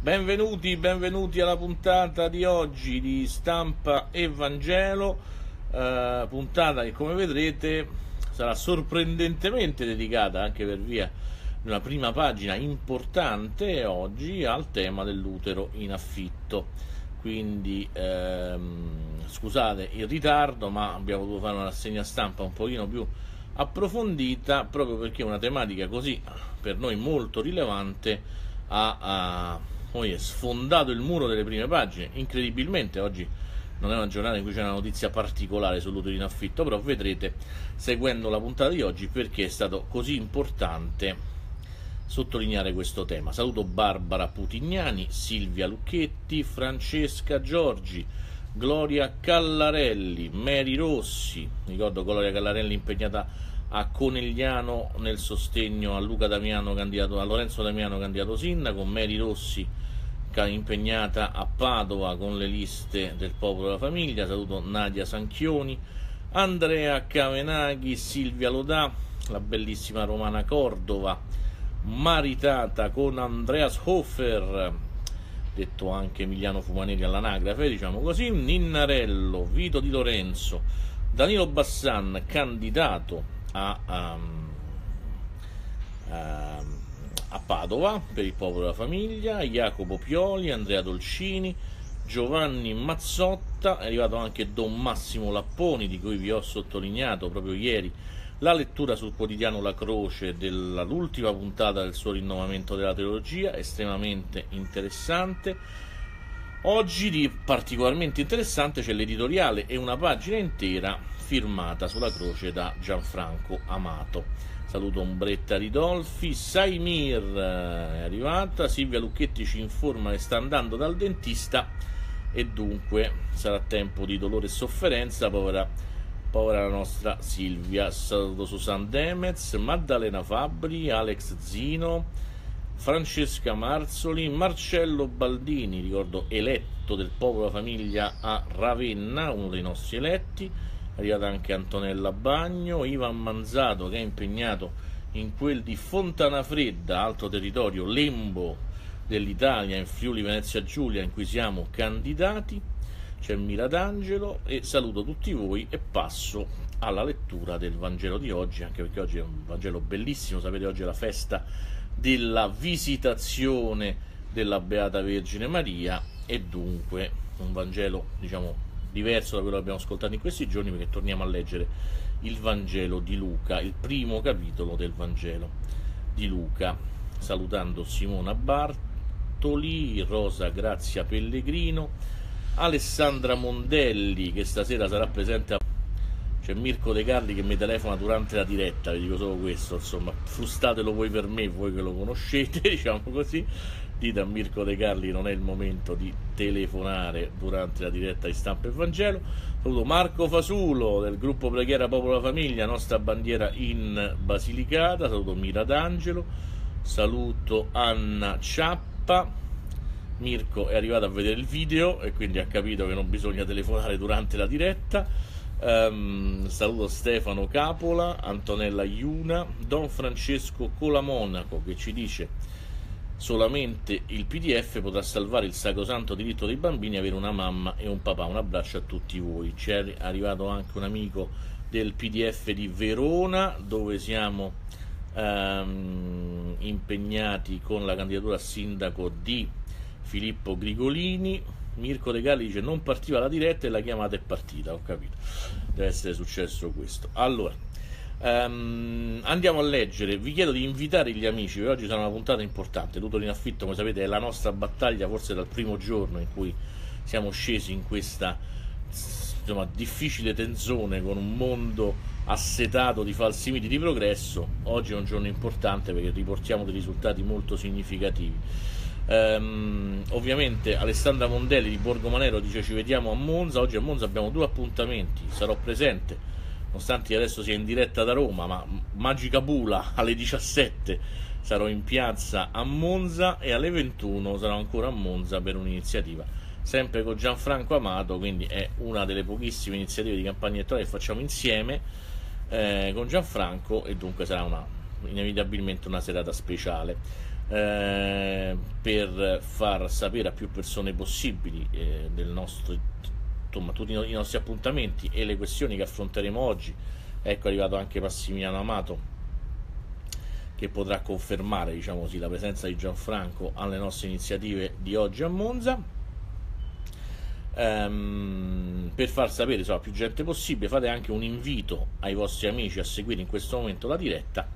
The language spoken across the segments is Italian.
Benvenuti alla puntata di oggi di Stampa Evangelo, puntata che, come vedrete, sarà sorprendentemente dedicata, anche per via di una prima pagina importante oggi, al tema dell'utero in affitto. Quindi scusate il ritardo, ma abbiamo dovuto fare una rassegna stampa un pochino più approfondita, proprio perché una tematica così per noi molto rilevante poi è sfondato il muro delle prime pagine. Incredibilmente oggi non è una giornata in cui c'è una notizia particolare sull'utero in affitto, però vedrete seguendo la puntata di oggi perché è stato così importante sottolineare questo tema. Saluto Barbara Putignani, Silvia Lucchetti, Francesca Giorgi, Gloria Callarelli, Mary Rossi. Ricordo Gloria Callarelli impegnata a Conegliano nel sostegno a Luca Damiano, candidato a Lorenzo Damiano, candidato sindaco. Mary Rossi impegnata a Padova con le liste del Popolo della Famiglia. Saluto Nadia Sanchioni, Andrea Cavenaghi, Silvia Lodà, la bellissima Romana Cordova, maritata con Andreas Hofer, detto anche Emiliano Fumanelli all'anagrafe, diciamo così, Ninnarello, Vito Di Lorenzo, Danilo Bassan, candidato a Padova per il Popolo della Famiglia, Jacopo Pioli, Andrea Dolcini, Giovanni Mazzotta. È arrivato anche Don Massimo Lapponi, di cui vi ho sottolineato proprio ieri la lettura sul quotidiano La Croce dell'ultima puntata del suo rinnovamento della teologia, estremamente interessante. Oggi di particolarmente interessante c'è l'editoriale e una pagina intera firmata sulla Croce da Gianfranco Amato. Saluto Ombretta Ridolfi, Saimir è arrivata, Silvia Lucchetti ci informa che sta andando dal dentista e dunque sarà tempo di dolore e sofferenza, povera la nostra Silvia. Saluto Susan Demez, Maddalena Fabbri, Alex Zino, Francesca Marzoli, Marcello Baldini, ricordo eletto del Popolo della Famiglia a Ravenna, uno dei nostri eletti. È arrivata anche Antonella Bagno, Ivan Manzato che è impegnato in quel di Fontanafredda, altro territorio, lembo dell'Italia, in Friuli Venezia Giulia, in cui siamo candidati. C'è Mila D'Angelo e saluto tutti voi e passo alla lettura del Vangelo di oggi, anche perché oggi è un Vangelo bellissimo. Sapete, oggi è la festa della visitazione della Beata Vergine Maria e dunque un Vangelo, diciamo, diverso da quello che abbiamo ascoltato in questi giorni, perché torniamo a leggere il Vangelo di Luca, il primo capitolo del Vangelo di Luca, salutando Simona Bartoli, Rosa Grazia Pellegrino, Alessandra Mondelli che stasera sarà presente a... C'è Mirko De Carli che mi telefona durante la diretta, vi dico solo questo, insomma, frustatelo voi per me, voi che lo conoscete, diciamo così. Dite a Mirko De Carli non è il momento di telefonare durante la diretta di Stampa Evangelo. Saluto Marco Fasulo del gruppo Preghiera Popolo della Famiglia, nostra bandiera in Basilicata. Saluto Mira D'Angelo, saluto Anna Ciappa. Mirko è arrivato a vedere il video e quindi ha capito che non bisogna telefonare durante la diretta. Saluto Stefano Capola, Antonella Iuna, Don Francesco Colamonaco che ci dice: solamente il PDF potrà salvare il sacrosanto diritto dei bambini avere una mamma e un papà. Un abbraccio a tutti voi. C'è arrivato anche un amico del PDF di Verona, dove siamo impegnati con la candidatura a sindaco di Filippo Grigolini. Mirko De Carli dice: non partiva la diretta e la chiamata è partita. Ho capito, deve essere successo questo. Allora andiamo a leggere. Vi chiedo di invitare gli amici, perché oggi sarà una puntata importante. L'utero in affitto, come sapete, è la nostra battaglia forse dal primo giorno in cui siamo scesi in questa, insomma, difficile tenzone con un mondo assetato di falsi miti di progresso. Oggi è un giorno importante perché riportiamo dei risultati molto significativi. Ovviamente Alessandra Mondelli di Borgomanero dice: ci vediamo a Monza. Oggi a Monza abbiamo due appuntamenti, sarò presente, nonostante adesso sia in diretta da Roma, ma magica bula, alle 17 sarò in piazza a Monza e alle 21 sarò ancora a Monza per un'iniziativa sempre con Gianfranco Amato, quindi è una delle pochissime iniziative di campagna elettorale che facciamo insieme con Gianfranco e dunque sarà inevitabilmente una serata speciale. per far sapere a più persone possibili del nostro, insomma, tutti i nostri appuntamenti e le questioni che affronteremo oggi. Ecco, è arrivato anche Massimiliano Amato, che potrà confermare, diciamo così, la presenza di Gianfranco alle nostre iniziative di oggi a Monza. Per far sapere, insomma, più gente possibile, fate anche un invito ai vostri amici a seguire in questo momento la diretta,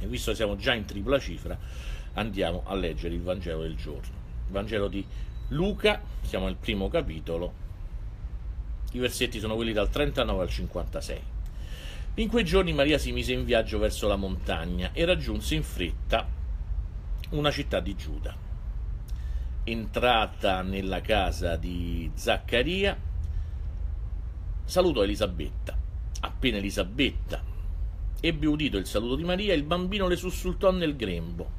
e visto che siamo già in tripla cifra andiamo a leggere il Vangelo del giorno, il Vangelo di Luca. Siamo al primo capitolo, i versetti sono quelli dal 39 al 56. In quei giorni Maria si mise in viaggio verso la montagna e raggiunse in fretta una città di Giuda. Entrata nella casa di Zaccaria, salutò Elisabetta. Appena Elisabetta ebbe udito il saluto di Maria, il bambino le sussultò nel grembo.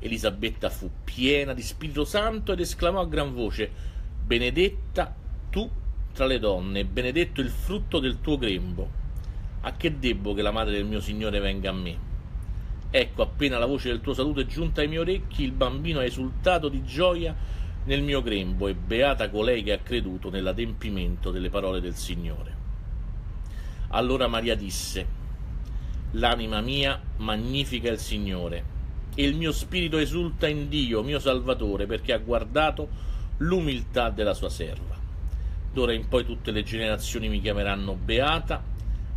Elisabetta fu piena di Spirito Santo ed esclamò a gran voce: benedetta tu tra le donne, benedetto il frutto del tuo grembo. A che debbo che la madre del mio Signore venga a me? Ecco, appena la voce del tuo saluto è giunta ai miei orecchi, il bambino ha esultato di gioia nel mio grembo, e beata colei che ha creduto nell'adempimento delle parole del Signore. Allora Maria disse: l'anima mia magnifica il Signore, e il mio spirito esulta in Dio, mio Salvatore, perché ha guardato l'umiltà della sua serva. D'ora in poi tutte le generazioni mi chiameranno beata.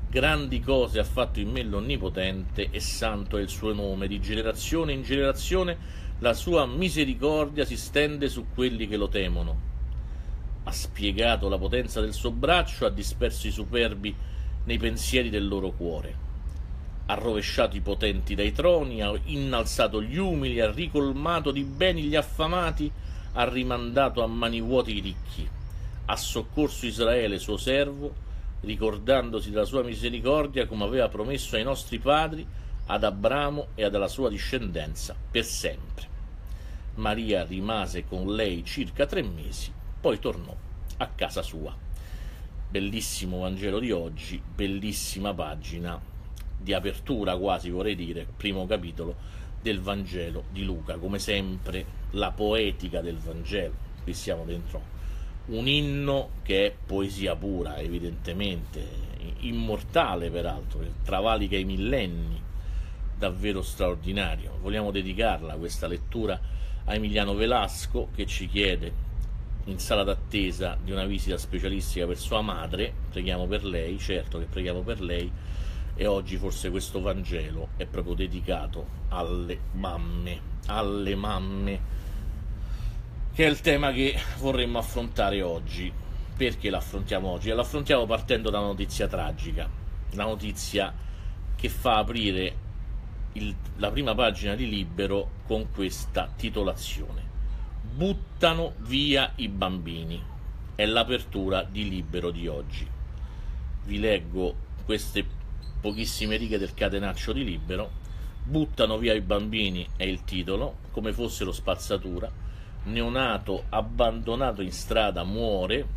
Grandi cose ha fatto in me l'Onnipotente, e santo è il suo nome. Di generazione in generazione la sua misericordia si stende su quelli che lo temono. Ha spiegato la potenza del suo braccio, ha disperso i superbi nei pensieri del loro cuore. Ha rovesciato i potenti dai troni, ha innalzato gli umili, ha ricolmato di beni gli affamati, ha rimandato a mani vuote i ricchi. Ha soccorso Israele, suo servo, ricordandosi della sua misericordia, come aveva promesso ai nostri padri, ad Abramo e alla sua discendenza per sempre. Maria rimase con lei circa 3 mesi, poi tornò a casa sua. Bellissimo Vangelo di oggi, bellissima pagina di apertura, quasi vorrei dire, primo capitolo del Vangelo di Luca. Come sempre la poetica del Vangelo, qui siamo dentro un inno che è poesia pura, evidentemente, immortale peraltro, che travalica i millenni, davvero straordinario. Vogliamo dedicarla, questa lettura, a Emiliano Velasco, che ci chiede, in sala d'attesa di una visita specialistica per sua madre, preghiamo per lei, certo che preghiamo per lei, e oggi forse questo Vangelo è proprio dedicato alle mamme, che è il tema che vorremmo affrontare oggi. Perché l'affrontiamo oggi? E l'affrontiamo partendo da una notizia tragica, una notizia che fa aprire la prima pagina di Libero con questa titolazione: buttano via i bambini. È l'apertura di Libero di oggi. Vi leggo queste pochissime righe del catenaccio di Libero. Buttano via i bambini è il titolo, come fossero spazzatura. Neonato abbandonato in strada muore.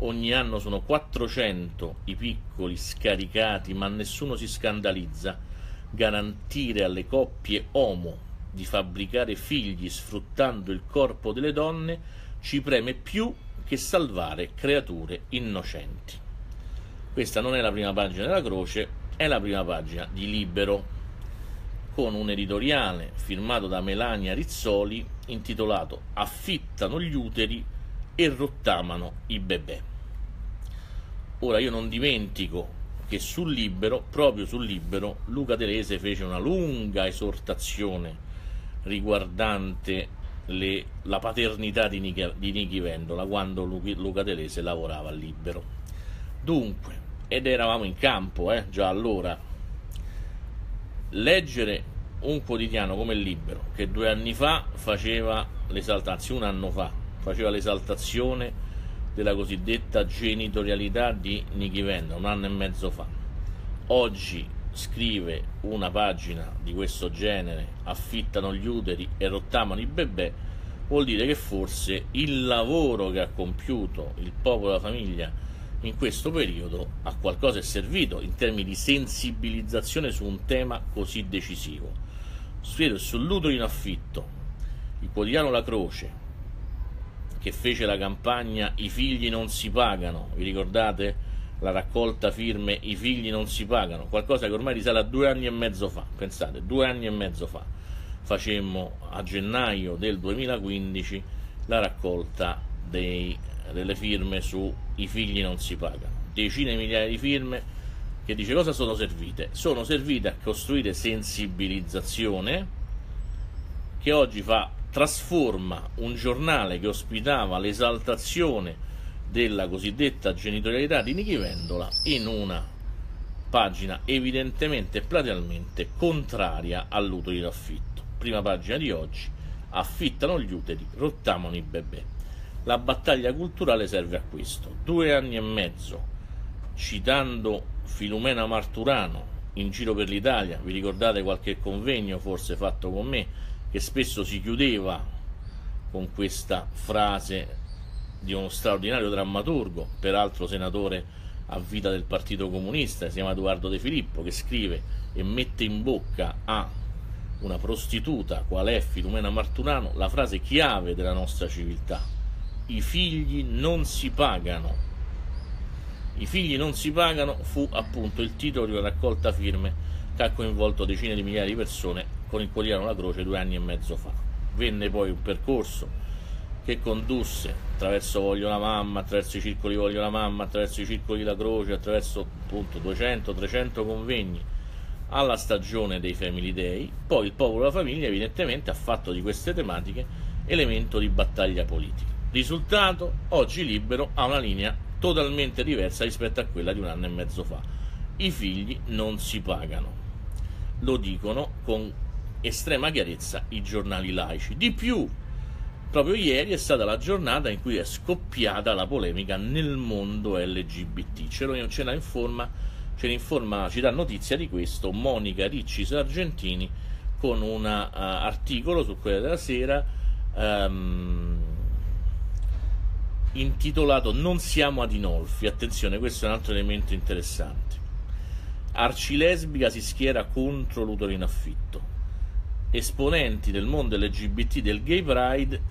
Ogni anno sono 400 i piccoli scaricati, ma nessuno si scandalizza. Garantire alle coppie omo di fabbricare figli sfruttando il corpo delle donne ci preme più che salvare creature innocenti. Questa non è la prima pagina della Croce, è la prima pagina di Libero, con un editoriale firmato da Melania Rizzoli intitolato "Affittano gli uteri e rottamano i bebè". Ora, io non dimentico che sul Libero, proprio sul Libero, Luca Telese fece una lunga esortazione riguardante la paternità di Nichi Vendola, quando Luca Telese lavorava al Libero. Dunque, ed eravamo in campo già allora. Leggere un quotidiano come il Libero, che 2 anni fa faceva l'esaltazione, 1 anno fa faceva l'esaltazione della cosiddetta genitorialità di Nichi Vendola, 1 anno e mezzo fa, oggi scrive una pagina di questo genere, affittano gli uteri e rottamano i bebè, vuol dire che forse il lavoro che ha compiuto il popolo della famiglia in questo periodo a qualcosa è servito in termini di sensibilizzazione su un tema così decisivo. Sull'utero in affitto il quotidiano La Croce, che fece la campagna "I figli non si pagano", vi ricordate? La raccolta firme "I figli non si pagano", qualcosa che ormai risale a 2 anni e mezzo fa, pensate, 2 anni e mezzo fa, facemmo a gennaio del 2015 la raccolta delle firme su "I figli non si pagano", decine di migliaia di firme, che dice cosa sono servite? Sono servite a costruire sensibilizzazione, che oggi trasforma un giornale che ospitava l'esaltazione della cosiddetta genitorialità di Nichi Vendola in una pagina evidentemente e platealmente contraria all'utero d'affitto. Prima pagina di oggi: affittano gli uteri, rottamano i bebè. La battaglia culturale serve a questo. 2 anni e mezzo, citando Filomena Marturano in giro per l'Italia, vi ricordate qualche convegno forse fatto con me, che spesso si chiudeva con questa frase di uno straordinario drammaturgo, peraltro senatore a vita del Partito Comunista, si chiama Edoardo De Filippo, che scrive e mette in bocca a una prostituta qual è Filomena Marturano la frase chiave della nostra civiltà: i figli non si pagano. "I figli non si pagano" fu appunto il titolo di una raccolta firme che ha coinvolto decine di migliaia di persone con il quotidiano La Croce 2 anni e mezzo fa. Venne poi un percorso che condusse attraverso Voglio la Mamma, attraverso i circoli Voglio la Mamma, attraverso i circoli La Croce, attraverso appunto 200-300 convegni, alla stagione dei Family Day. Poi il popolo della famiglia evidentemente ha fatto di queste tematiche elemento di battaglia politica. Risultato: oggi Libero ha una linea totalmente diversa rispetto a quella di 1 anno e mezzo fa. I figli non si pagano, lo dicono con estrema chiarezza i giornali laici. Di più, proprio ieri è stata la giornata in cui è scoppiata la polemica nel mondo LGBT. Ci dà notizia di questo Monica Ricci Sargentini con un articolo su Corriere della Sera intitolato "Non siamo Adinolfi". Attenzione, questo è un altro elemento interessante. Arcilesbica si schiera contro l'utero in affitto. Esponenti del mondo LGBT del Gay Pride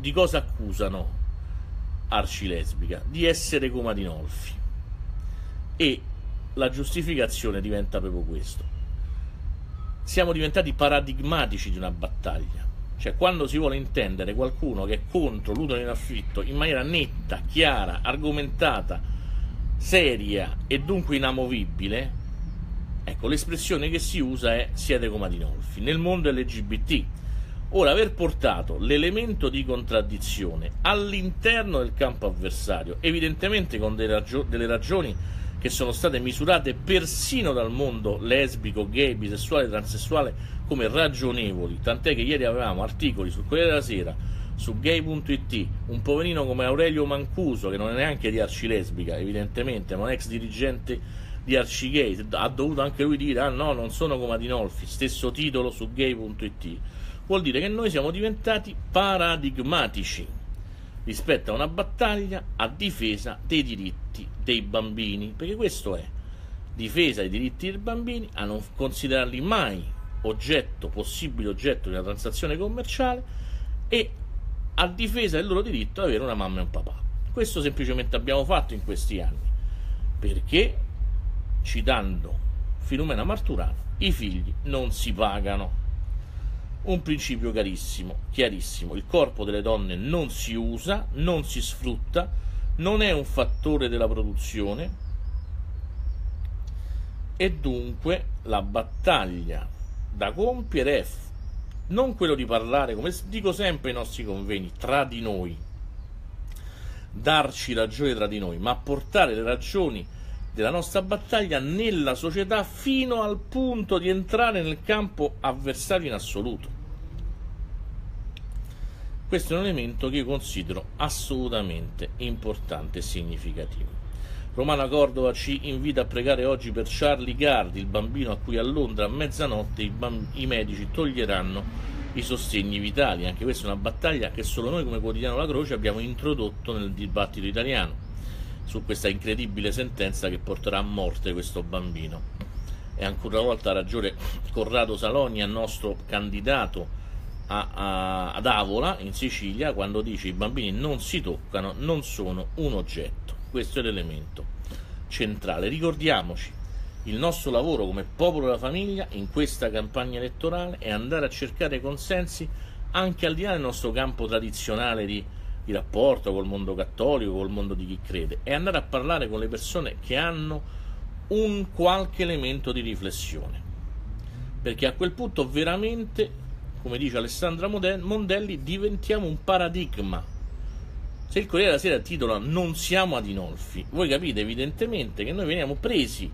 di cosa accusano Arcilesbica? Di essere come Adinolfi. E la giustificazione diventa proprio questo: siamo diventati paradigmatici di una battaglia. Cioè, quando si vuole intendere qualcuno che è contro l'utero in affitto in maniera netta, chiara, argomentata, seria e dunque inamovibile, ecco, l'espressione che si usa è "siete come Adinolfi" nel mondo LGBT. Ora, aver portato l'elemento di contraddizione all'interno del campo avversario, evidentemente con delle ragioni che sono state misurate persino dal mondo lesbico, gay, bisessuale, transessuale come ragionevoli, tant'è che ieri avevamo articoli sul Corriere della Sera, su Gay.it, un poverino come Aurelio Mancuso, che non è neanche di Arcilesbica evidentemente, ma un ex dirigente di Arcigay, ha dovuto anche lui dire "ah no, non sono come Adinolfi", stesso titolo su Gay.it. Vuol dire che noi siamo diventati paradigmatici rispetto a una battaglia a difesa dei diritti dei bambini, perché questo è: difesa dei diritti dei bambini, a non considerarli mai possibile oggetto di una transazione commerciale, e a difesa del loro diritto ad avere una mamma e un papà. Questo semplicemente abbiamo fatto in questi anni, perché, citando Filomena Marturano, i figli non si pagano. Un principio carissimo, chiarissimo: il corpo delle donne non si usa, non si sfrutta, non è un fattore della produzione, e dunque la battaglia da compiere è non quello di parlare, come dico sempre ai nostri convegni, tra di noi, darci ragione tra di noi, ma portare le ragioni della nostra battaglia nella società fino al punto di entrare nel campo avversario in assoluto. Questo è un elemento che io considero assolutamente importante e significativo. Romana Cordova ci invita a pregare oggi per Charlie Gardi, il bambino a cui a Londra a mezzanotte i medici toglieranno i sostegni vitali. Anche questa è una battaglia che solo noi come quotidiano La Croce abbiamo introdotto nel dibattito italiano su questa incredibile sentenza che porterà a morte questo bambino. E ancora una volta ha ragione Corrado Saloni, nostro candidato ad Avola in Sicilia, quando dice: i bambini non si toccano, non sono un oggetto. Questo è l'elemento centrale. Ricordiamoci, il nostro lavoro come popolo della famiglia in questa campagna elettorale è andare a cercare consensi anche al di là del nostro campo tradizionale di rapporto col mondo cattolico, col mondo di chi crede, e andare a parlare con le persone che hanno un qualche elemento di riflessione, perché a quel punto veramente, come dice Alessandra Mondelli, diventiamo un paradigma. Se il Corriere della Sera titola "Non siamo Adinolfi", voi capite evidentemente che noi veniamo presi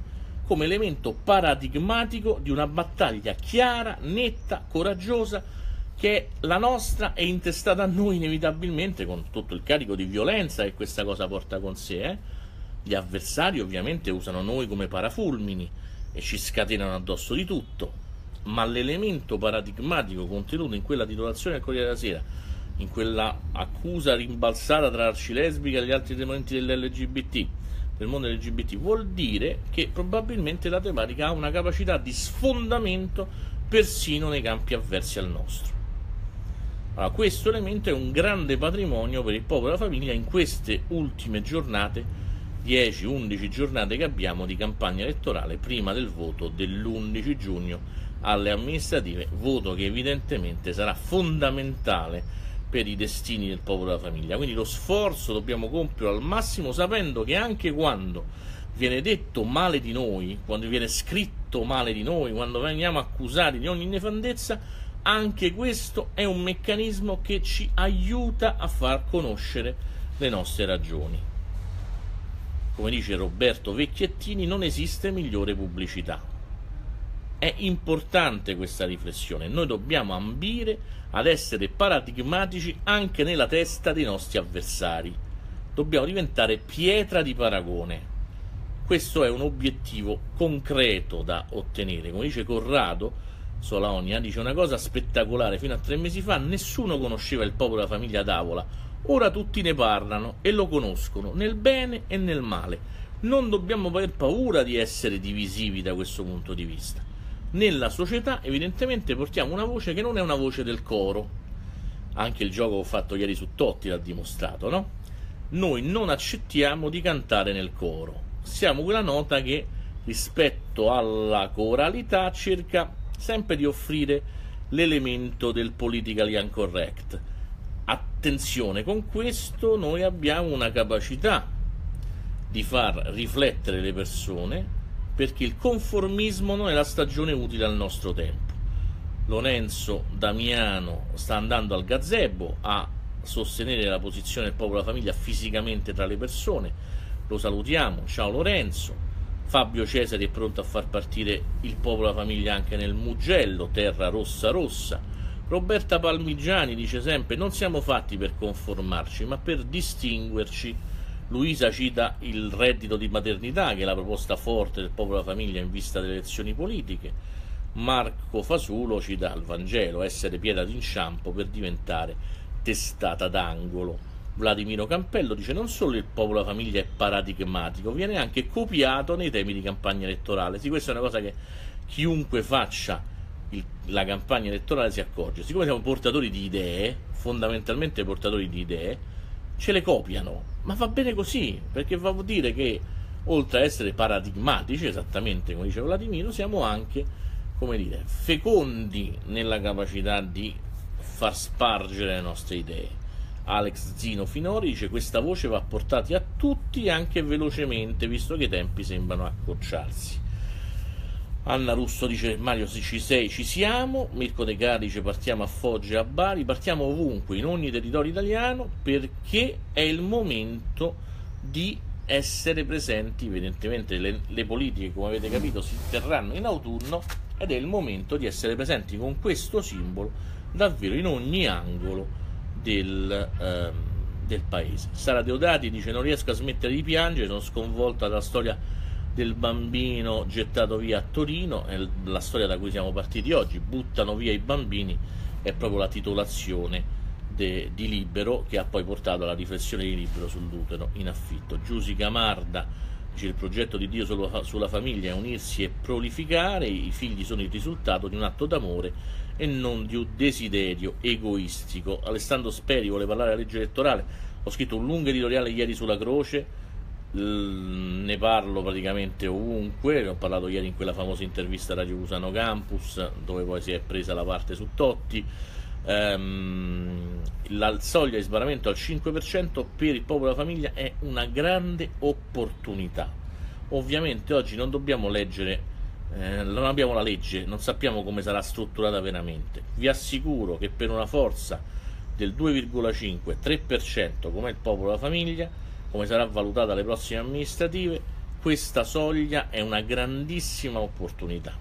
come elemento paradigmatico di una battaglia chiara, netta, coraggiosa, che è la nostra e intestata a noi inevitabilmente, con tutto il carico di violenza che questa cosa porta con sé. Gli avversari ovviamente usano noi come parafulmini e ci scatenano addosso di tutto, ma l'elemento paradigmatico contenuto in quella titolazione del Corriere della Sera, in quella accusa rimbalzata tra Arcilesbica e gli altri elementi dell'LGBT, del mondo LGBT, vuol dire che probabilmente la tematica ha una capacità di sfondamento persino nei campi avversi al nostro. Allora, questo elemento è un grande patrimonio per il popolo e la famiglia in queste ultime giornate, 10-11 giornate che abbiamo di campagna elettorale prima del voto dell'11 giugno alle amministrative, voto che evidentemente sarà fondamentale per i destini del popolo della famiglia. Quindi lo sforzo dobbiamo compierlo al massimo, sapendo che anche quando viene detto male di noi, quando viene scritto male di noi, quando veniamo accusati di ogni nefandezza, anche questo è un meccanismo che ci aiuta a far conoscere le nostre ragioni. Come dice Roberto Vecchiettini, non esiste migliore pubblicità. È importante questa riflessione. Noi dobbiamo ambire ad essere paradigmatici anche nella testa dei nostri avversari. Dobbiamo diventare pietra di paragone. Questo è un obiettivo concreto da ottenere. Come dice Corrado Solaonia, dice una cosa spettacolare: fino a 3 mesi fa nessuno conosceva il popolo della famiglia ad Avola. Ora tutti ne parlano e lo conoscono, nel bene e nel male. Non dobbiamo aver paura di essere divisivi da questo punto di vista. Nella società evidentemente portiamo una voce che non è una voce del coro. Anche il gioco fatto ieri su Totti l'ha dimostrato, no? Noi non accettiamo di cantare nel coro. Siamo quella nota che, rispetto alla coralità, cerca sempre di offrire l'elemento del politically incorrect. Attenzione, con questo noi abbiamo una capacità di far riflettere le persone, perché il conformismo non è la stagione utile al nostro tempo. Lorenzo Damiano sta andando al gazebo a sostenere la posizione del popolo della famiglia fisicamente tra le persone, lo salutiamo, ciao Lorenzo. Fabio Cesari è pronto a far partire il popolo della famiglia anche nel Mugello, terra rossa rossa. Roberta Palmigiani dice sempre: non siamo fatti per conformarci, ma per distinguerci. Luisa cita il reddito di maternità, che è la proposta forte del popolo della famiglia in vista delle elezioni politiche. Marco Fasulo cita il Vangelo: essere pietra d'inciampo per diventare testata d'angolo. Vladimiro Campello dice: non solo il popolo della famiglia è paradigmatico, viene anche copiato nei temi di campagna elettorale. Sì, questa è una cosa che chiunque faccia la campagna elettorale si accorge: siccome siamo portatori di idee, fondamentalmente portatori di idee, ce le copiano. Ma va bene così, perché vuol dire che, oltre a essere paradigmatici, esattamente come diceva Vladimiro, siamo anche, come dire, fecondi nella capacità di far spargere le nostre idee. Alex Zino Finori dice: questa voce va portata a tutti, anche velocemente, visto che i tempi sembrano accorciarsi. Anna Russo dice: Mario, se ci sei, ci siamo. Mirko De Carli dice: partiamo a Foggia e a Bari, partiamo ovunque, in ogni territorio italiano, perché è il momento di essere presenti. Evidentemente le politiche, come avete capito, si terranno in autunno, ed è il momento di essere presenti con questo simbolo davvero in ogni angolo del paese. Sara Deodati dice: non riesco a smettere di piangere, sono sconvolta dalla storia del bambino gettato via a Torino. È la storia da cui siamo partiti oggi. Buttano via i bambini è proprio la titolazione di Libero, che ha poi portato alla riflessione di Libero sull'utero in affitto. Giusy Camarda Dice, il progetto di Dio sulla famiglia è unirsi e prolificare, i figli sono il risultato di un atto d'amore e non di un desiderio egoistico. Alessandro Speri vuole parlare della legge elettorale, ho scritto un lungo editoriale ieri sulla Croce, ne parlo praticamente ovunque, ne ho parlato ieri in quella famosa intervista a Radio Cusano Campus, dove poi si è presa la parte su Totti. La soglia di sbarramento al 5% per il popolo e la famiglia è una grande opportunità. Ovviamente oggi non dobbiamo leggere, non abbiamo la legge, non sappiamo come sarà strutturata veramente. Vi assicuro che per una forza del 2,5-3% come il popolo e la famiglia, come sarà valutata alle prossime amministrative, questa soglia è una grandissima opportunità.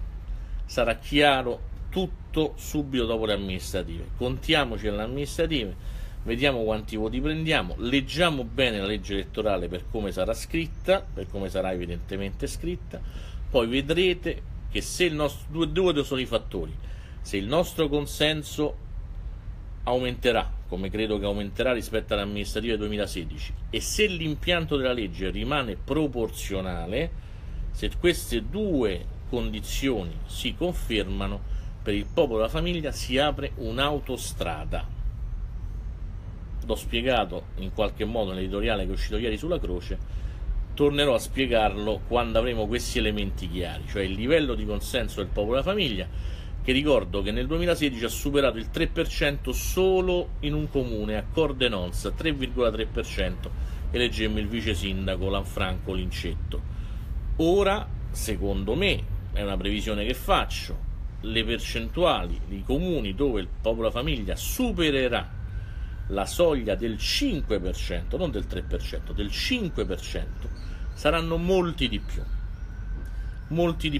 Sarà chiaro tutto subito dopo le amministrative. Contiamoci alle amministrative, vediamo quanti voti prendiamo, leggiamo bene la legge elettorale per come sarà scritta, per come sarà evidentemente scritta, poi vedrete che se il nostro due sono i fattori, se il nostro consenso aumenterà, come credo che aumenterà rispetto alle amministrative 2016, e se l'impianto della legge rimane proporzionale, se queste due condizioni si confermano, per il popolo e la famiglia si apre un'autostrada. L'ho spiegato in qualche modo nell'editoriale che è uscito ieri sulla Croce, tornerò a spiegarlo quando avremo questi elementi chiari, cioè il livello di consenso del popolo e la famiglia, che ricordo che nel 2016 ha superato il 3% solo in un comune, a Cordenonza, 3,3%, eleggemmo il vice sindaco Lanfranco Lincetto. Ora, secondo me, è una previsione che faccio, le percentuali dei comuni dove il popolo e la famiglia supererà la soglia del 5%, non del 3%, del 5%, saranno molti di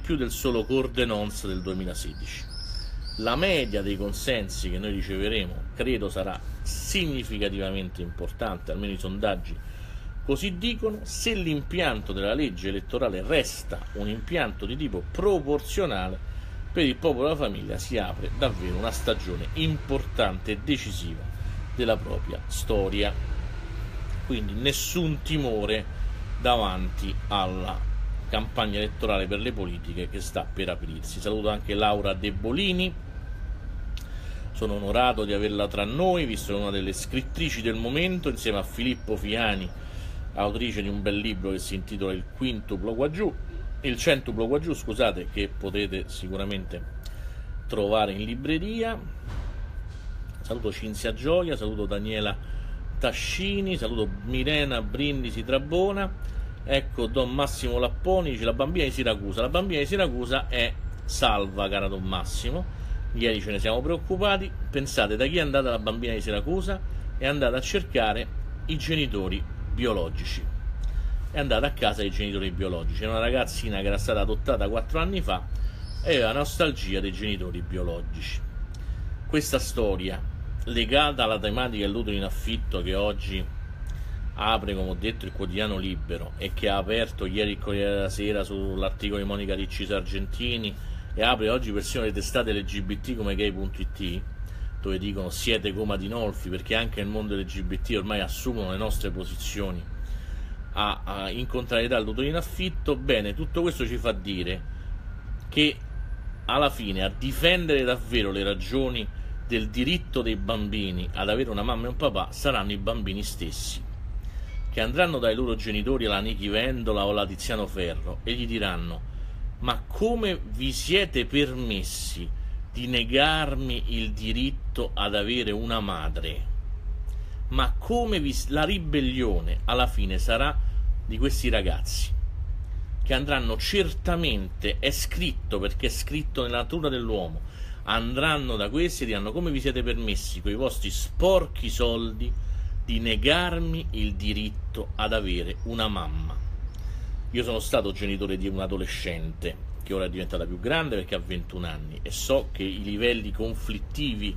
più del solo Cordenonza del 2016. La media dei consensi che noi riceveremo credo sarà significativamente importante, almeno i sondaggi così dicono. Se l'impianto della legge elettorale resta un impianto di tipo proporzionale, per il popolo e la famiglia si apre davvero una stagione importante e decisiva della propria storia. Quindi nessun timore davanti alla campagna elettorale per le politiche che sta per aprirsi. Saluto anche Laura De Bolini, sono onorato di averla tra noi, visto che è una delle scrittrici del momento, insieme a Filippo Fiani, autrice di un bel libro che si intitola Il centuplo qua giù, scusate, che potete sicuramente trovare in libreria. Saluto Cinzia Gioia, saluto Daniela Tascini, saluto Mirena Brindisi Trabona. Ecco Don Massimo Lapponi dice la bambina di Siracusa. La bambina di Siracusa è salva, cara Don Massimo. Ieri ce ne siamo preoccupati. Pensate, da chi è andata la bambina di Siracusa? È andata a cercare i genitori biologici. È andata a casa dei genitori biologici, è una ragazzina che era stata adottata 4 anni fa e aveva nostalgia dei genitori biologici. Questa storia, legata alla tematica dell'utero in affitto che oggi apre, come ho detto, il quotidiano Libero e che ha aperto ieri il Corriere della Sera sull'articolo di Monica Ricci Sargentini e apre oggi persino le testate LGBT come Gay.it, dove dicono siete come Adinolfi, perché anche nel mondo LGBT ormai assumono le nostre posizioni in contrarietà all'utero in affitto. Bene, tutto questo ci fa dire che alla fine a difendere davvero le ragioni del diritto dei bambini ad avere una mamma e un papà saranno i bambini stessi, che andranno dai loro genitori, alla Nichi Vendola o alla Tiziano Ferro, e gli diranno: ma come vi siete permessi di negarmi il diritto ad avere una madre? Ma come la ribellione alla fine sarà di questi ragazzi, che andranno certamente, è scritto perché è scritto nella natura dell'uomo, andranno da questi e diranno: come vi siete permessi con i vostri sporchi soldi di negarmi il diritto ad avere una mamma? Io sono stato genitore di un adolescente che ora è diventata più grande perché ha 21 anni e so che i livelli conflittivi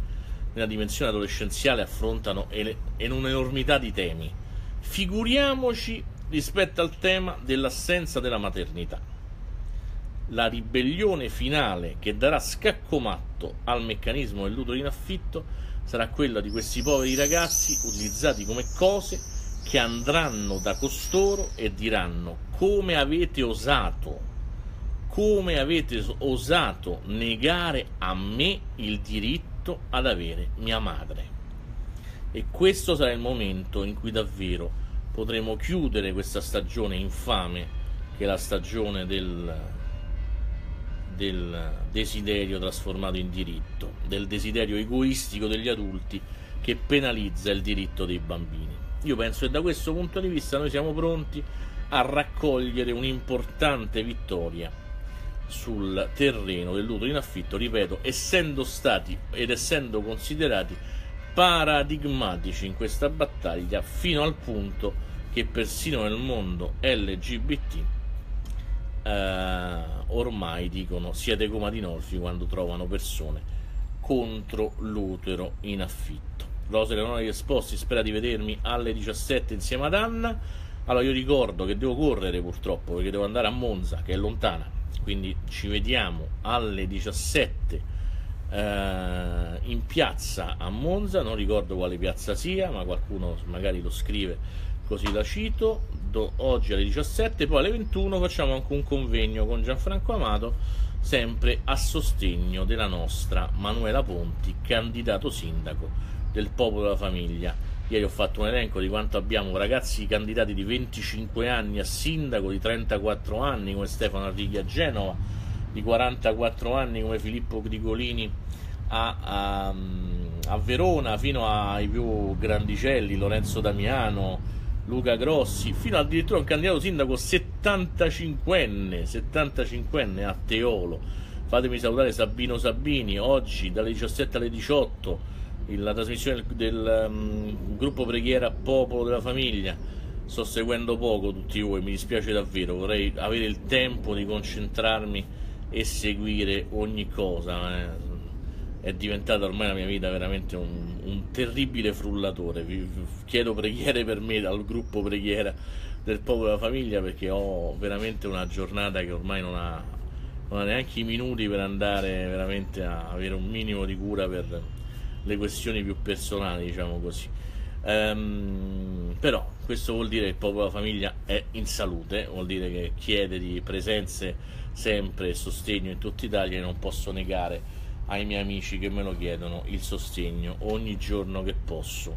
nella dimensione adolescenziale affrontano in un'enormità di temi, figuriamoci rispetto al tema dell'assenza della maternità. La ribellione finale che darà scaccomatto al meccanismo dell'utero in affitto sarà quella di questi poveri ragazzi utilizzati come cose che andranno da costoro e diranno: come avete osato negare a me il diritto ad avere mia madre. E questo sarà il momento in cui davvero potremo chiudere questa stagione infame, che è la stagione del desiderio trasformato in diritto, del desiderio egoistico degli adulti che penalizza il diritto dei bambini. Io penso che da questo punto di vista noi siamo pronti a raccogliere un'importante vittoria sul terreno dell'utero in affitto, ripeto, essendo stati ed essendo considerati paradigmatici in questa battaglia, fino al punto che persino nel mondo LGBT ormai dicono: siete come Adinolfi, quando trovano persone contro l'utero in affitto. Rosa Eleonora di Esposti spera di vedermi alle 17 insieme ad Anna. Allora, io ricordo che devo correre purtroppo, perché devo andare a Monza, che è lontana, quindi ci vediamo alle 17 in piazza a Monza, non ricordo quale piazza sia, ma qualcuno magari lo scrive così la cito. Oggi alle 17, poi alle 21 facciamo anche un convegno con Gianfranco Amato, sempre a sostegno della nostra Manuela Ponti, candidato sindaco del Popolo della Famiglia. Ieri ho fatto un elenco di quanto abbiamo ragazzi candidati di 25 anni a sindaco, di 34 anni come Stefano Arrighi a Genova, di 44 anni come Filippo Grigolini a Verona, fino ai più grandicelli, Lorenzo Damiano, Luca Grossi, fino addirittura a un candidato sindaco 75enne a Teolo. Fatemi salutare Sabino Sabini, oggi dalle 17 alle 18 la trasmissione del gruppo preghiera Popolo della Famiglia. Sto seguendo poco tutti voi, mi dispiace davvero, vorrei avere il tempo di concentrarmi e seguire ogni cosa. È diventata ormai la mia vita veramente un terribile frullatore. Vi chiedo preghiere per me dal gruppo preghiera del Popolo della Famiglia, perché ho veramente una giornata che ormai non ha neanche i minuti per andare veramente a avere un minimo di cura per le questioni più personali, diciamo così. Però questo vuol dire che il Popolo della Famiglia è in salute, vuol dire che chiede di presenze sempre sostegno in tutta Italia, e non posso negare ai miei amici che me lo chiedono il sostegno ogni giorno che posso.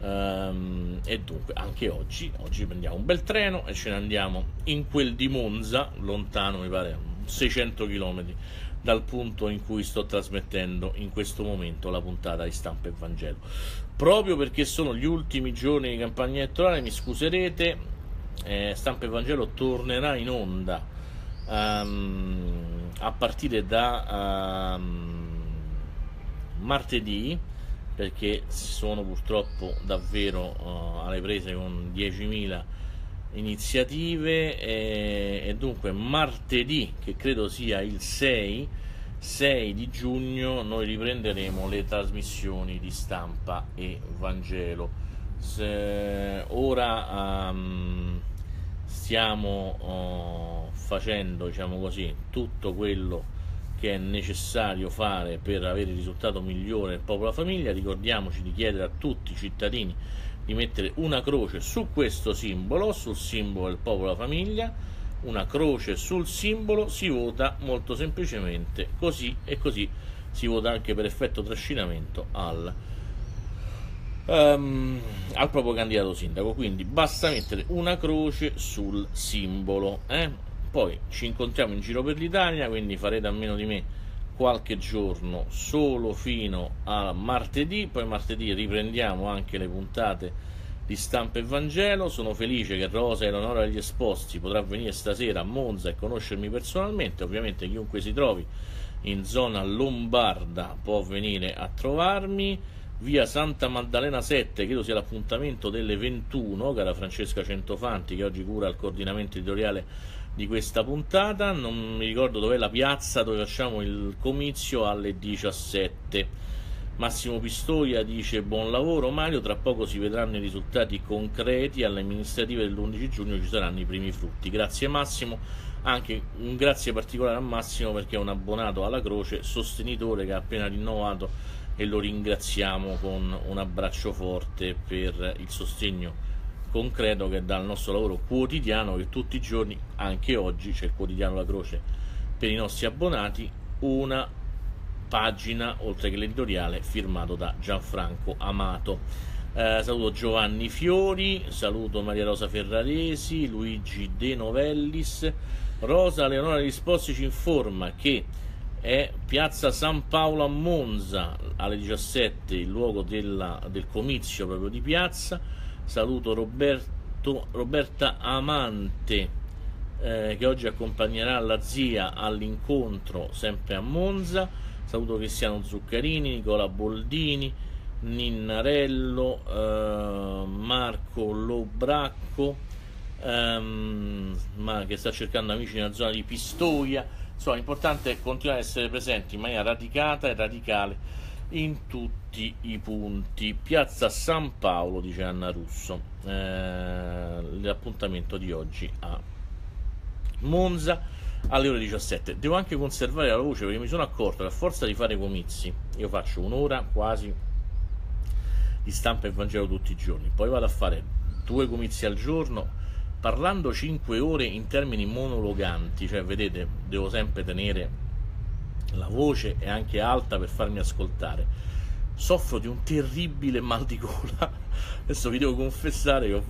E dunque anche oggi prendiamo un bel treno e ce ne andiamo in quel di Monza, lontano mi pare 600 km dal punto in cui sto trasmettendo in questo momento la puntata di Stampa Evangelo. Proprio perché sono gli ultimi giorni di campagna elettorale, mi scuserete, Stampa Evangelo tornerà in onda a partire da martedì, perché sono purtroppo davvero alle prese con 10.000 iniziative, e dunque martedì, che credo sia il 6 di giugno, noi riprenderemo le trasmissioni di Stampa e Vangelo. Ora stiamo facendo, diciamo così, tutto quello che è necessario fare per avere il risultato migliore del Popolo della Famiglia. Ricordiamoci di chiedere a tutti i cittadini di mettere una croce su questo simbolo, sul simbolo del Popolo della Famiglia. Una croce sul simbolo, si vota molto semplicemente così, e così si vota anche per effetto trascinamento al proprio candidato sindaco. Quindi basta mettere una croce sul simbolo, Poi ci incontriamo in giro per l'Italia, quindi farete a meno di me qualche giorno, solo fino a martedì. Poi martedì riprendiamo anche le puntate di Stampa e Vangelo. Sono felice che Rosa Eleonora degli Esposti potrà venire stasera a Monza e conoscermi personalmente. Ovviamente chiunque si trovi in zona lombarda può venire a trovarmi. Via Santa Maddalena 7, credo sia l'appuntamento delle 21, cara Francesca Centofanti, che oggi cura il coordinamento editoriale di questa puntata. Non mi ricordo dov'è la piazza dove facciamo il comizio alle 17. Massimo Pistoia dice: buon lavoro Mario, tra poco si vedranno i risultati concreti, alle amministrative dell'11 giugno ci saranno i primi frutti. Grazie Massimo, anche un grazie particolare a Massimo perché è un abbonato alla Croce, sostenitore, che ha appena rinnovato, e lo ringraziamo con un abbraccio forte per il sostegno concreto che dà il nostro lavoro quotidiano, che tutti i giorni, anche oggi c'è il quotidiano La Croce per i nostri abbonati, una pagina oltre che l'editoriale firmato da Gianfranco Amato. Saluto Giovanni Fiori, saluto Maria Rosa Ferraresi, Luigi De Novellis. Rosa Leonora Risposti ci informa che è piazza San Paolo a Monza alle 17 il luogo del comizio proprio di piazza. Saluto Roberta Amante che oggi accompagnerà la zia all'incontro sempre a Monza. Saluto Cristiano Zuccarini, Nicola Boldini, Ninnarello, Marco Lobracco, ma che sta cercando amici nella zona di Pistoia. Insomma, l'importante è continuare a essere presenti in maniera radicata e radicale in tutti i punti. Piazza San Paolo, dice Anna Russo, l'appuntamento di oggi a Monza alle ore 17. Devo anche conservare la voce, perché mi sono accorto che a forza di fare comizi, io faccio un'ora quasi di Stampa Evangelo tutti i giorni, poi vado a fare 2 comizi al giorno parlando 5 ore in termini monologanti, cioè vedete, devo sempre tenere la voce e anche alta per farmi ascoltare. Soffro di un terribile mal di gola, adesso vi devo confessare che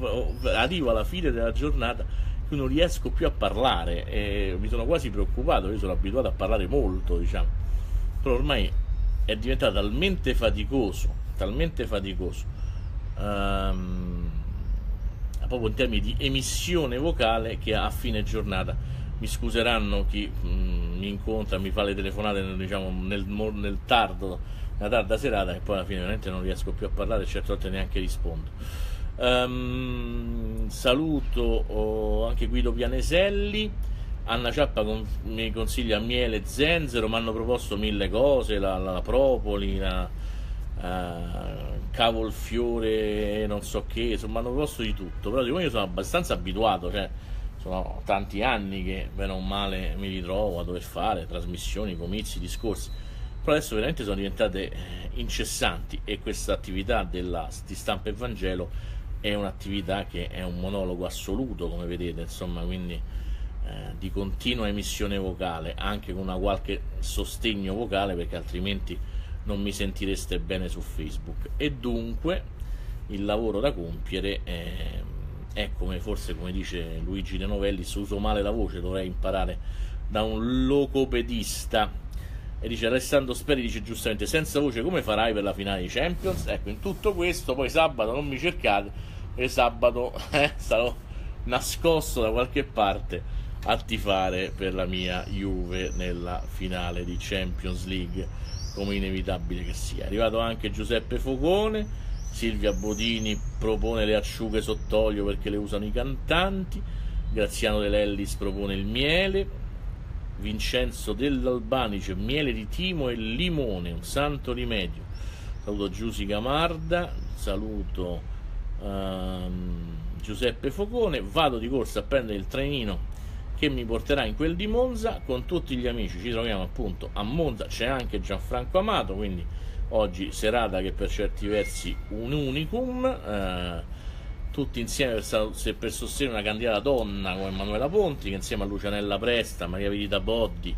arrivo alla fine della giornata che non riesco più a parlare e mi sono quasi preoccupato. Io sono abituato a parlare molto, diciamo, però ormai è diventato talmente faticoso proprio in termini di emissione vocale, che a fine giornata mi scuseranno chi mi incontra, mi fa le telefonate diciamo nella tarda serata, e poi alla fine veramente non riesco più a parlare, certe volte neanche rispondo. Saluto anche Guido Pianeselli. Anna Ciappa mi consiglia miele e zenzero, mi hanno proposto mille cose, la propoli, cavolfiore, non so che, insomma hanno proposto di tutto, però dico, io sono abbastanza abituato, cioè sono tanti anni che bene o male mi ritrovo a dover fare trasmissioni, comizi, discorsi, però adesso veramente sono diventate incessanti, e questa attività di Stampa Evangelo è un'attività che è un monologo assoluto, come vedete, insomma, quindi di continua emissione vocale, anche con una qualche sostegno vocale, perché altrimenti non mi sentireste bene su Facebook. E dunque il lavoro da compiere è come, forse come dice Luigi De Novellis, uso male la voce, dovrei imparare da un logopedista. E dice Alessandro Speri, dice giustamente, senza voce come farai per la finale di Champions? Ecco, in tutto questo poi sabato non mi cercate, e sabato sarò nascosto da qualche parte a tifare per la mia Juve nella finale di Champions League, come inevitabile che sia. È arrivato anche Giuseppe Fogone. Silvia Bodini propone le acciughe sott'olio perché le usano i cantanti. Graziano De Lellis propone il miele. Vincenzo dell'Albanice, miele di timo e limone, un santo rimedio. Saluto Giusy Camarda, saluto Giuseppe Fogone. Vado di corsa a prendere il trenino che mi porterà in quel di Monza con tutti gli amici. Ci troviamo appunto a Monza, c'è anche Gianfranco Amato, quindi oggi serata che per certi versi un unicum, tutti insieme per sostenere una candidata donna come Manuela Ponti, che insieme a Lucianella Presta, Maria Virita Boddi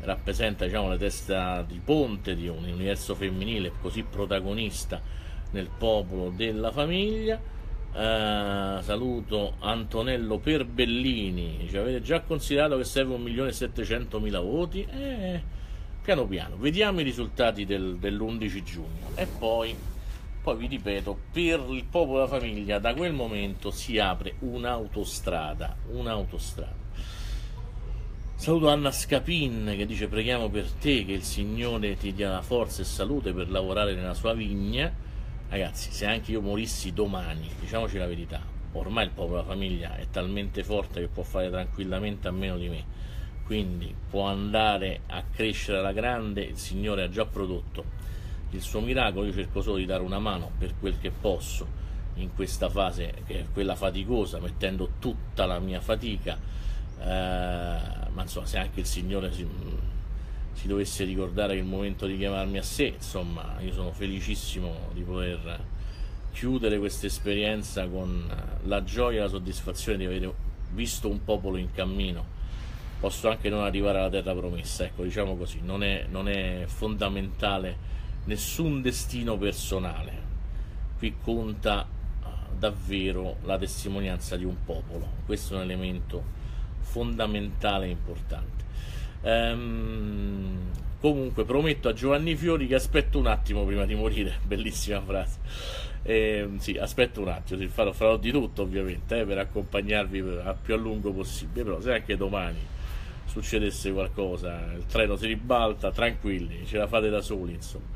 rappresenta, diciamo, la testa di ponte di un universo femminile così protagonista nel popolo della famiglia. Saluto Antonello Perbellini, dice, avete già considerato che serve 1.700.000 voti? Piano piano, vediamo i risultati dell'11 giugno e poi vi ripeto, per il popolo della famiglia da quel momento si apre un'autostrada. Saluto Anna Scapin che dice, preghiamo per te che il Signore ti dia forza e salute per lavorare nella sua vigna. Ragazzi, se anche io morissi domani, diciamoci la verità, ormai il popolo della famiglia è talmente forte che può fare tranquillamente a meno di me, quindi può andare a crescere alla grande. Il Signore ha già prodotto il suo miracolo, io cerco solo di dare una mano per quel che posso in questa fase, che è quella faticosa, mettendo tutta la mia fatica, ma insomma, se anche il Signore si dovesse ricordare che è il momento di chiamarmi a sé, insomma, io sono felicissimo di poter chiudere questa esperienza con la gioia e la soddisfazione di aver visto un popolo in cammino. Posso anche non arrivare alla terra promessa, ecco, diciamo così, non è fondamentale nessun destino personale, qui conta davvero la testimonianza di un popolo, questo è un elemento fondamentale e importante. Comunque prometto a Giovanni Fiori che aspetto un attimo prima di morire, bellissima frase. Sì, aspetto un attimo, farò di tutto ovviamente per accompagnarvi più a lungo possibile, però se anche domani succedesse qualcosa, il treno si ribalta, tranquilli, ce la fate da soli, insomma.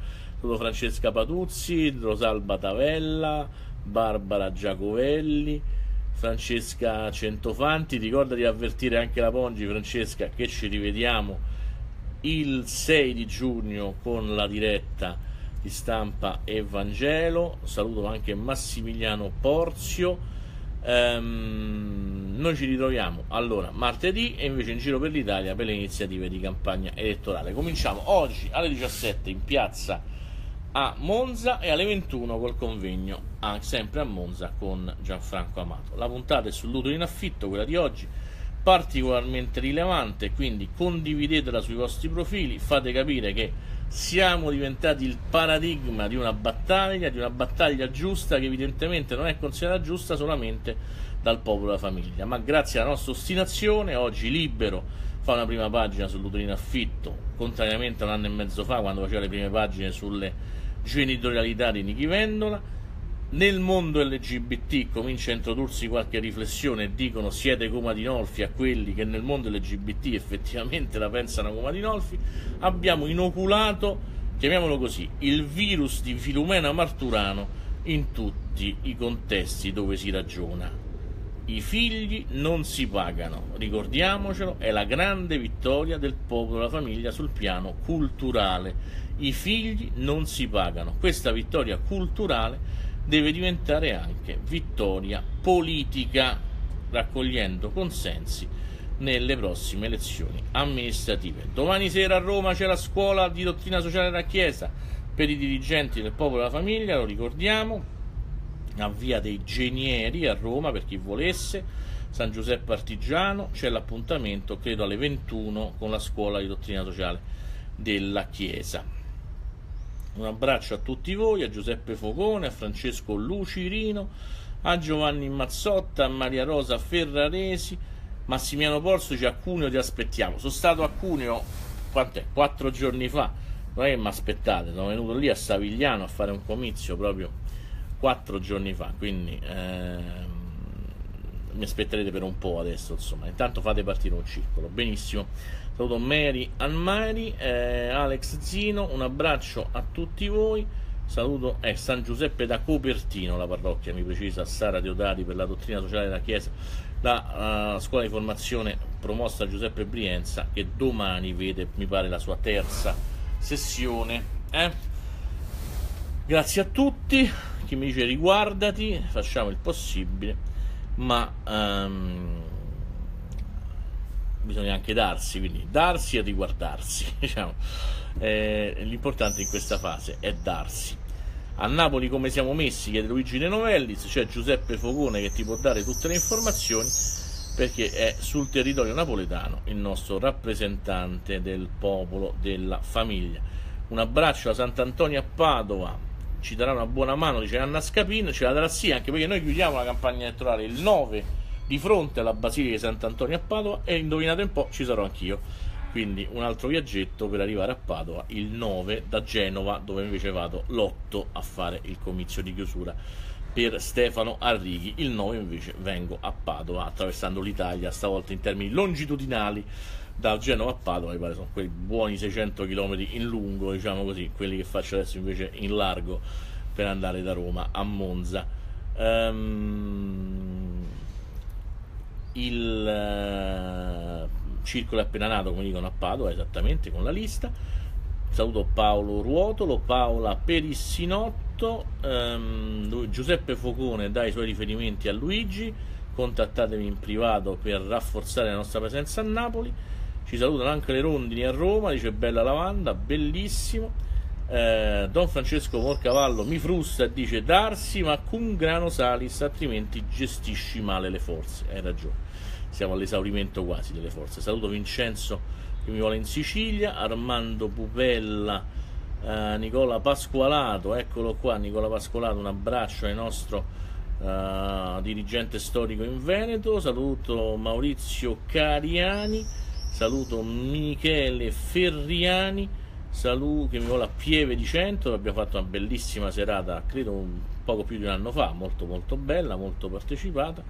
Sono Francesca Patuzzi, Rosalba Tavella, Barbara Giacovelli, Francesca Centofanti. Ricorda di avvertire anche la Pongi, Francesca, che ci rivediamo il 6 di giugno con la diretta di Stampa Evangelo. Saluto anche Massimiliano Porzio. Noi ci ritroviamo allora martedì e invece in giro per l'Italia per le iniziative di campagna elettorale. Cominciamo oggi alle 17 in piazza a Monza e alle 21 col convegno sempre a Monza con Gianfranco Amato. La puntata è sull'utero in affitto, quella di oggi, particolarmente rilevante, quindi condividetela sui vostri profili, fate capire che siamo diventati il paradigma di una battaglia giusta che evidentemente non è considerata giusta solamente dal popolo e dalla famiglia, ma grazie alla nostra ostinazione. Oggi Libero fa una prima pagina sull'utero in affitto, contrariamente a un anno e mezzo fa quando faceva le prime pagine sulle genitorialità di Nichi Vendola. Nel mondo LGBT comincia a introdursi qualche riflessione, dicono siete come Adinolfi a quelli che nel mondo LGBT effettivamente la pensano come Adinolfi. Abbiamo inoculato, chiamiamolo così, il virus di Filomena Marturano in tutti i contesti dove si ragiona. I figli non si pagano, ricordiamocelo, è la grande vittoria del popolo e della famiglia sul piano culturale. I figli non si pagano, questa vittoria culturale deve diventare anche vittoria politica, raccogliendo consensi nelle prossime elezioni amministrative. Domani sera a Roma c'è la scuola di dottrina sociale della Chiesa per i dirigenti del popolo e della famiglia, lo ricordiamo, a Via dei Genieri a Roma per chi volesse, San Giuseppe Artigiano. C'è l'appuntamento credo alle 21 con la scuola di dottrina sociale della Chiesa. Un abbraccio a tutti voi, a Giuseppe Fogone, a Francesco Lucirino, a Giovanni Mazzotta, a Maria Rosa Ferraresi, Massimiliano Porsoci. A Cuneo ti aspettiamo. Sono stato a Cuneo, quant'è? 4 giorni fa, non è che mi aspettate, sono venuto lì a Savigliano a fare un comizio proprio 4 giorni fa, quindi mi aspetterete per un po' adesso, insomma, intanto fate partire un circolo, benissimo. Saluto Mary Anmari, Alex Zino, un abbraccio a tutti voi. Saluto San Giuseppe da Copertino, la parrocchia mi precisa, Sara Deodati per la dottrina sociale della Chiesa, la scuola di formazione promossa da Giuseppe Brienza, che domani vede mi pare la sua terza sessione. Grazie a tutti, chi mi dice riguardati, facciamo il possibile, ma bisogna anche darsi, quindi darsi e riguardarsi, diciamo. L'importante in questa fase è darsi. A Napoli come siamo messi, chiede Luigi De Novellis, c'è Giuseppe Fogone che ti può dare tutte le informazioni perché è sul territorio napoletano il nostro rappresentante del popolo della famiglia. Un abbraccio a Sant'Antonio a Padova, ci darà una buona mano, dice Anna Scapin, ce la darà sì, anche perché noi chiudiamo la campagna elettorale il 9 di fronte alla Basilica di Sant'Antonio a Padova e indovinate un po' ci sarò anch'io, quindi un altro viaggetto per arrivare a Padova il 9 da Genova, dove invece vado l'8 a fare il comizio di chiusura per Stefano Arrighi. Il 9 invece vengo a Padova attraversando l'Italia, stavolta in termini longitudinali, da Genova a Padova, mi pare sono quei buoni 600 km in lungo, diciamo così, quelli che faccio adesso invece in largo per andare da Roma a Monza. Il circolo è appena nato, come dicono a Padova, esattamente, con la lista. Saluto Paolo Ruotolo, Paola Perissinotto, Giuseppe Focone dà i suoi riferimenti a Luigi, contattatemi in privato per rafforzare la nostra presenza a Napoli. Ci salutano anche le rondini a Roma, dice Bella Lavanda, bellissimo. Don Francesco Morcavallo mi frusta e dice darsi ma cum grano salis, altrimenti gestisci male le forze. Hai ragione, siamo all'esaurimento quasi delle forze. Saluto Vincenzo che mi vuole in Sicilia, Armando Pupella, Nicola Pasqualato, eccolo qua Nicola Pasqualato, un abbraccio al nostro dirigente storico in Veneto. Saluto Maurizio Cariani, saluto Michele Ferriani, che mi vuole a Pieve di Cento. Abbiamo fatto una bellissima serata, credo un poco più di un anno fa, molto molto bella, molto partecipata.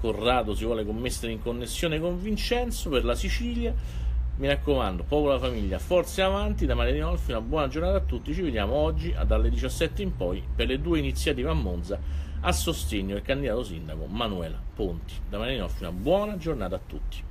Corrado si vuole commettere in connessione con Vincenzo per la Sicilia. Mi raccomando, popola famiglia, forza avanti. Da Maria Dinolfi una buona giornata a tutti, ci vediamo oggi dalle 17 in poi per le due iniziative a Monza a sostegno del candidato sindaco Manuela Ponti. Da Maria Dinolfi una buona giornata a tutti.